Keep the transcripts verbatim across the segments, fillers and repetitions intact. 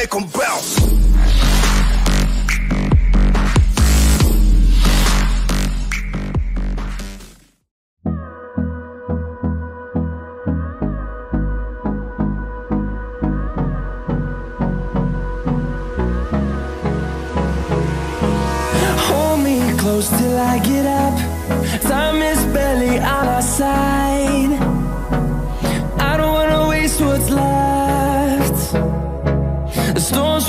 make them bounce. Till I get up, time is barely on our side. I don't wanna waste what's left. The storms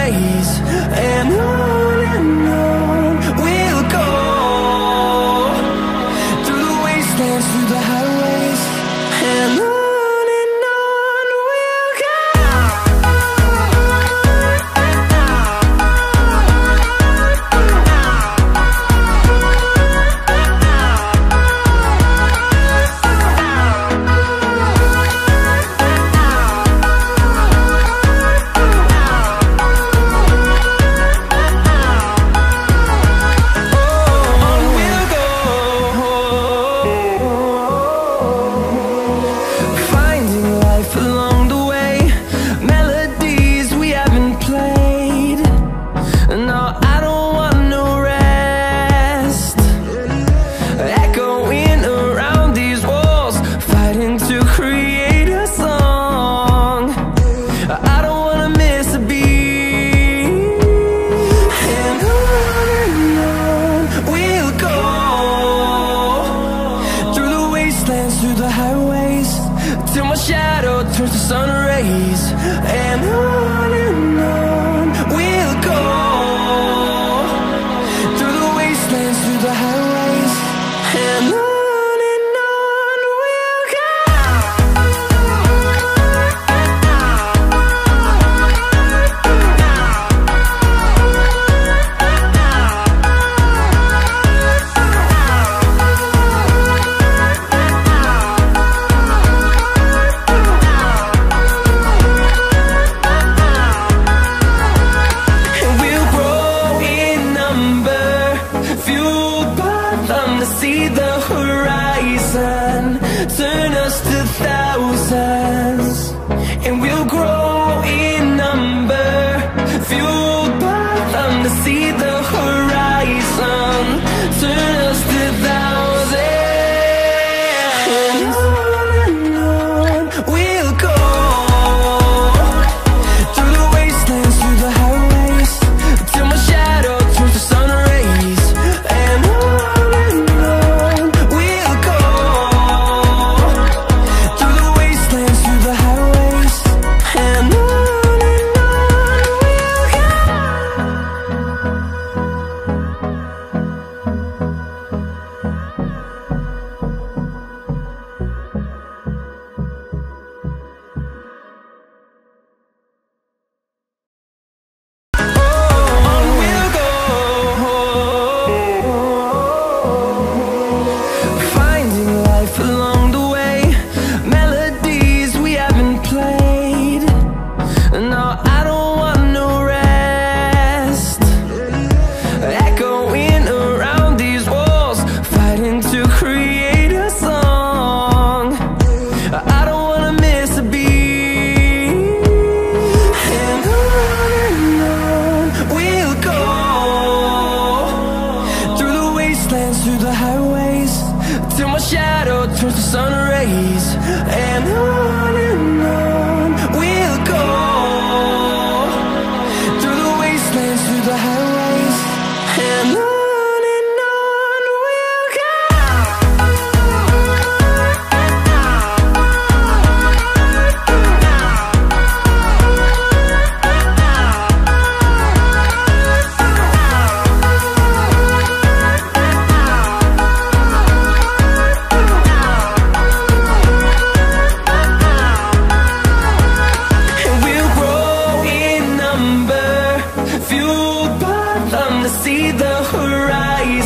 rays. And on and on we'll go, through the wastelands, through the highways. And on and on we'll till my shadow turns to sun rays. And on and on we'll go, through the wastelands, through the highways. And on turn us to thousands, and we'll grow in number, fueled by them to see the horizon. Turn us to thousands, and on and on we'll go, through the wastelands, through the highways, till my shadow turns to sun rays. And on and turns to sun rays. And on and on we'll go, through the wastelands, through the highways. And on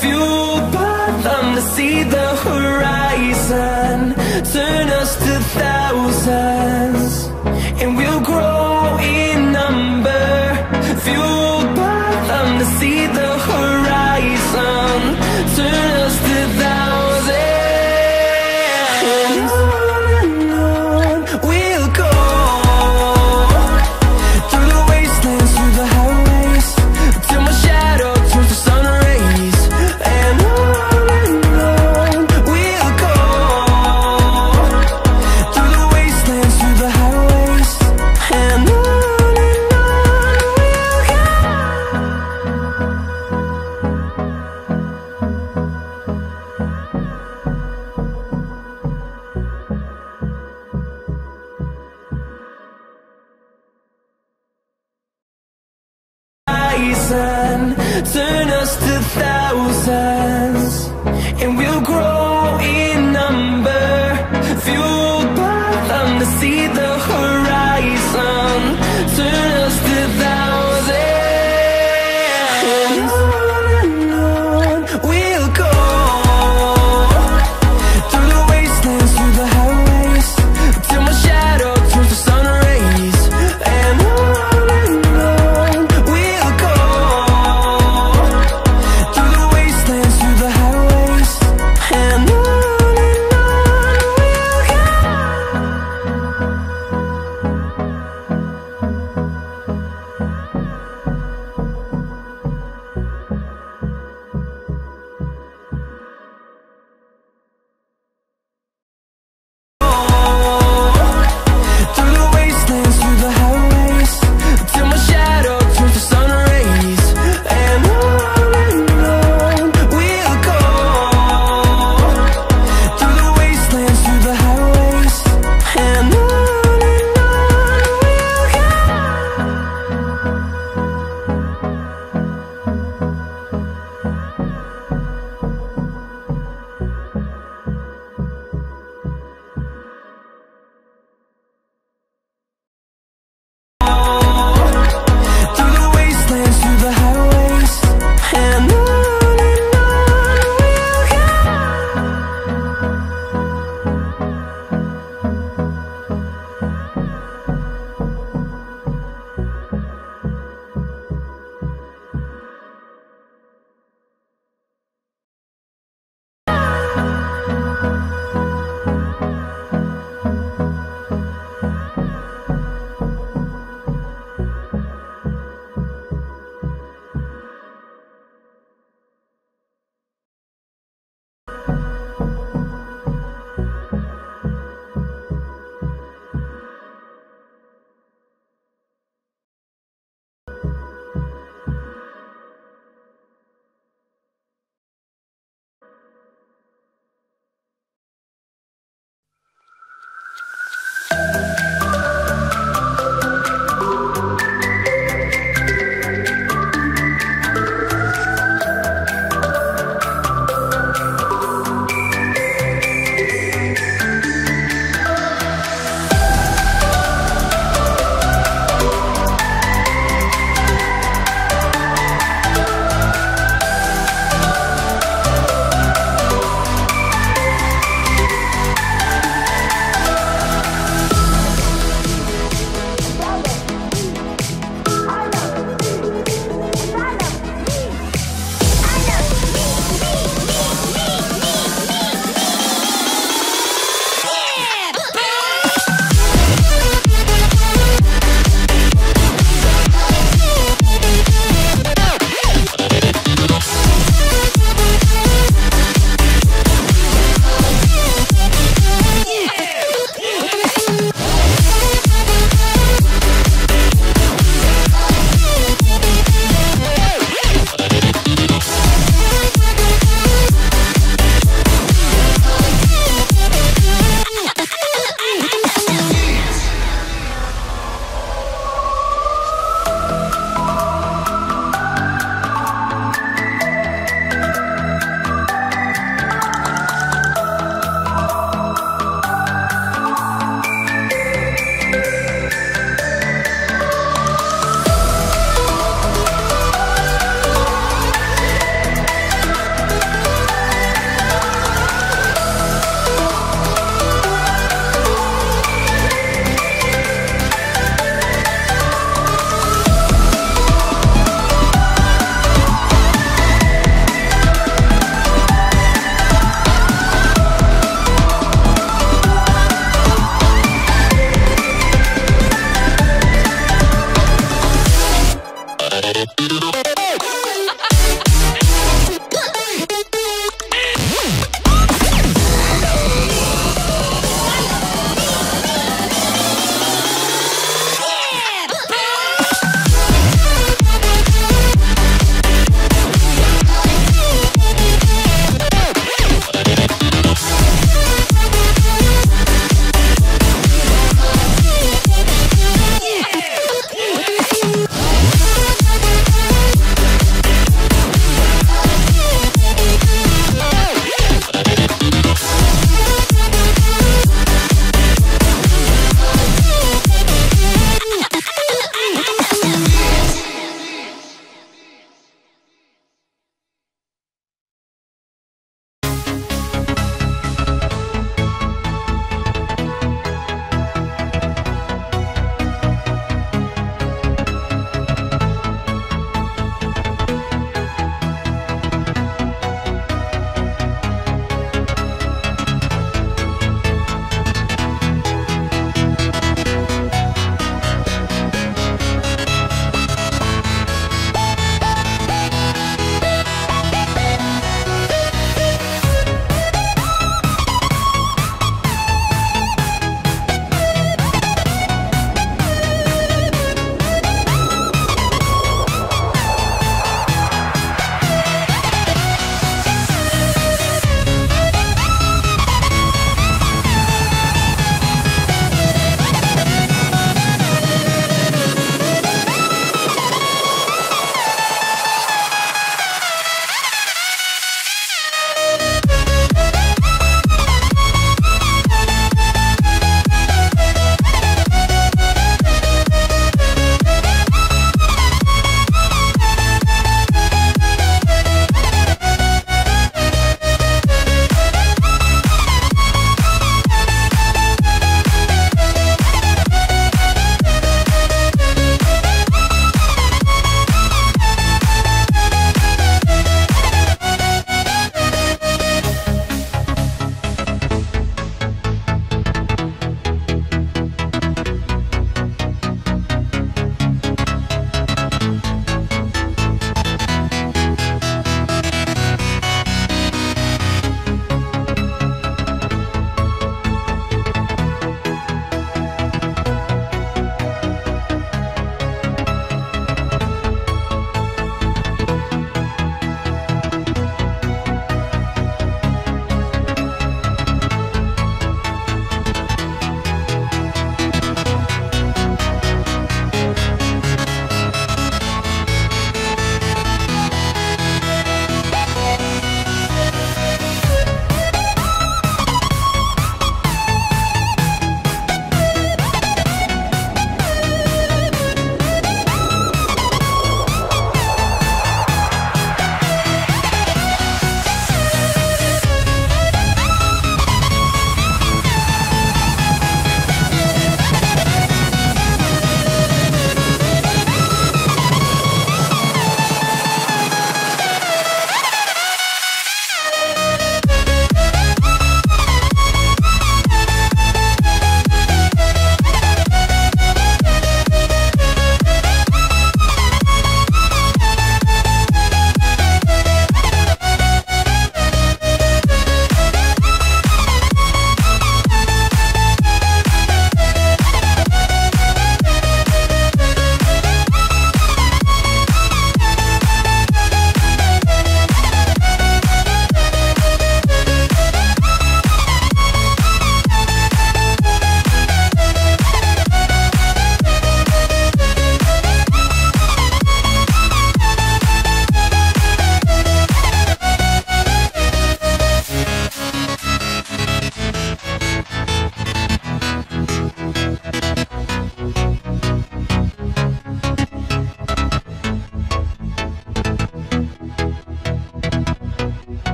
fueled by them to see the horizon. Turn us to thousands, and we'll grow in number. Fueled by them to see the horizon. Turn us to thousands. On and on we'll go, through the wastelands, through the highways, till my shadow turns to sun rays. And on and on we'll go, through the wastelands, through the highways, and on and on we'll go. Turn us to thousands.